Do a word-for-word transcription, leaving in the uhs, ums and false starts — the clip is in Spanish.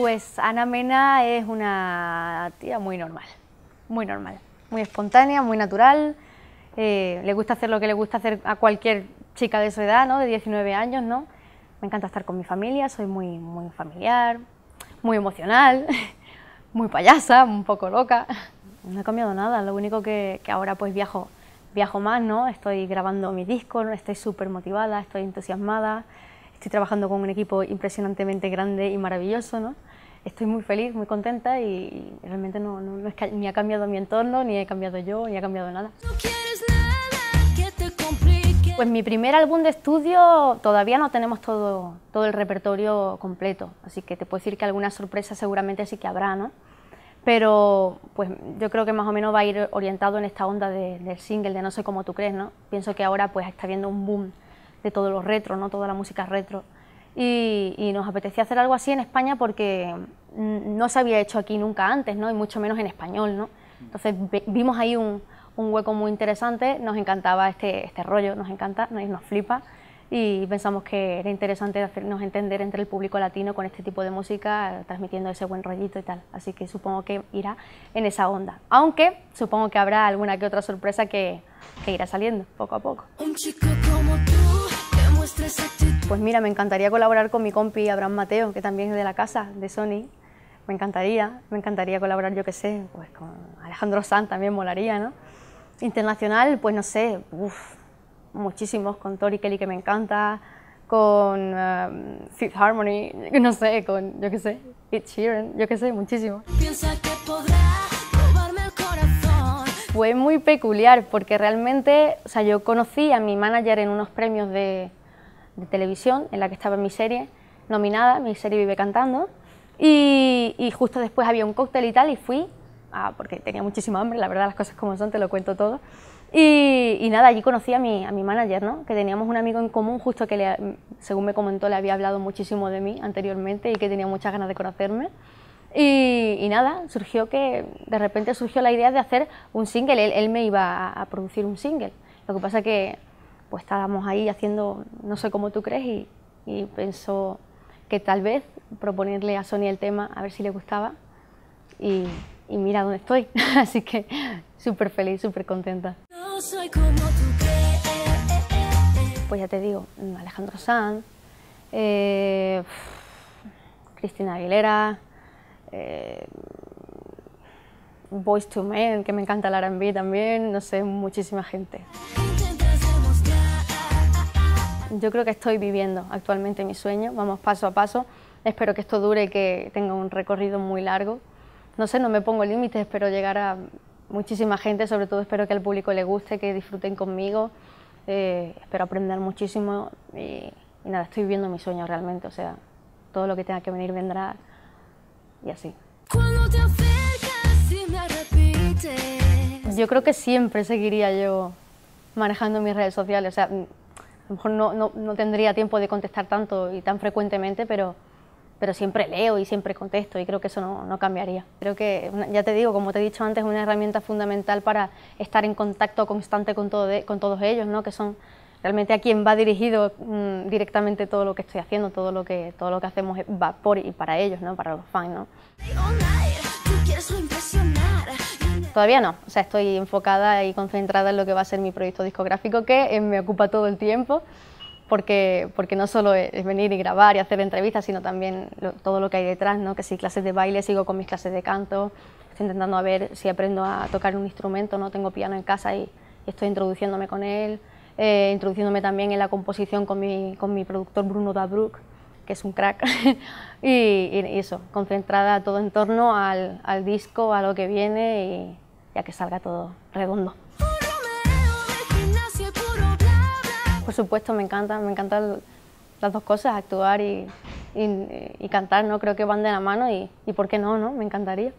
Pues Ana Mena es una tía muy normal, muy normal, muy espontánea, muy natural. Eh, le gusta hacer lo que le gusta hacer a cualquier chica de su edad, ¿no? De diecinueve años, ¿no? Me encanta estar con mi familia, soy muy, muy familiar, muy emocional, muy payasa, un poco loca. No he cambiado nada, lo único que, que ahora pues viajo, viajo más, ¿no? Estoy grabando mi disco, estoy súper motivada, estoy entusiasmada, estoy trabajando con un equipo impresionantemente grande y maravilloso, ¿no? Estoy muy feliz, muy contenta y realmente no, no, no es que, ni ha cambiado mi entorno, ni he cambiado yo, ni ha cambiado nada. Pues mi primer álbum de estudio todavía no tenemos todo, todo el repertorio completo, así que te puedo decir que alguna sorpresa seguramente sí que habrá, ¿no? Pero pues yo creo que más o menos va a ir orientado en esta onda de, del single de No soy como tú crees, ¿no? Pienso que ahora pues está habiendo un boom de todos los retro, ¿no? Toda la música retro. Y, y nos apetecía hacer algo así en España porque no se había hecho aquí nunca antes, ¿no? Y mucho menos en español, ¿no? Entonces vimos ahí un, un hueco muy interesante, nos encantaba este, este rollo, nos encanta, nos, nos flipa y pensamos que era interesante hacernos entender entre el público latino con este tipo de música, transmitiendo ese buen rollito y tal. Así que supongo que irá en esa onda, aunque supongo que habrá alguna que otra sorpresa que, que irá saliendo poco a poco. Un chico como tú, que muestras actitud. Pues mira, me encantaría colaborar con mi compi Abraham Mateo, que también es de la casa, de Sony. Me encantaría, me encantaría colaborar, yo qué sé, pues con Alejandro Sanz también molaría, ¿no? Internacional, pues no sé, uff, muchísimos, con Tori Kelly, que me encanta, con um, Fifth Harmony, no sé, con, yo qué sé, Ed Sheeran, yo qué sé, muchísimo. Piensa que podrá robarme el corazón. Fue muy peculiar porque realmente, o sea, yo conocí a mi manager en unos premios de... de televisión, en la que estaba mi serie nominada, mi serie Vive Cantando, y, y justo después había un cóctel y tal, y fui, ah, porque tenía muchísima hambre, la verdad, las cosas como son, te lo cuento todo, y, y nada, allí conocí a mi, a mi manager, ¿no? Que teníamos un amigo en común, justo que, le, según me comentó, le había hablado muchísimo de mí anteriormente y que tenía muchas ganas de conocerme, y, y nada, surgió que, de repente surgió la idea de hacer un single, él, él me iba a, a producir un single, lo que pasa que pues estábamos ahí haciendo No soy como tú crees y, y pensó que tal vez proponerle a Sony el tema a ver si le gustaba y, y mira dónde estoy, así que súper feliz, súper contenta. No soy como tú crees. Pues ya te digo, Alejandro Sanz, eh, Cristina Aguilera, eh, Boys to Men, que me encanta el R and B también, no sé, muchísima gente. Yo creo que estoy viviendo actualmente mi sueño, vamos paso a paso, espero que esto dure y que tenga un recorrido muy largo. No sé, no me pongo límites, espero llegar a muchísima gente, sobre todo espero que al público le guste, que disfruten conmigo, eh, espero aprender muchísimo y, y nada, estoy viviendo mi sueño realmente, o sea, todo lo que tenga que venir vendrá y así. Cuando te acercas y me repites. Yo creo que siempre seguiría yo manejando mis redes sociales, o sea, a lo mejor no, no, no tendría tiempo de contestar tanto y tan frecuentemente, pero, pero siempre leo y siempre contesto y creo que eso no, no cambiaría. Creo que, ya te digo, como te he dicho antes, es una herramienta fundamental para estar en contacto constante con, todo de, con todos ellos, ¿no? Que son realmente a quien va dirigido mmm, directamente todo lo que estoy haciendo, todo lo que, todo lo que hacemos va por y para ellos, ¿no? Para los fans, ¿no? Todavía no, o sea, estoy enfocada y concentrada en lo que va a ser mi proyecto discográfico, que eh, me ocupa todo el tiempo, porque, porque no solo es, es venir y grabar y hacer entrevistas, sino también lo, todo lo que hay detrás, ¿no? Que si clases de baile, sigo con mis clases de canto, estoy intentando a ver si aprendo a tocar un instrumento, ¿no? Tengo piano en casa y, y estoy introduciéndome con él, eh, introduciéndome también en la composición con mi, con mi productor Bruno Dabruk, que es un crack, y, y eso, concentrada todo en torno al, al disco, a lo que viene y ya que salga todo redondo. Por supuesto, me encanta, me encantan las dos cosas, actuar y, y, y cantar, ¿no? Creo que van de la mano y, y por qué no, ¿no? Me encantaría.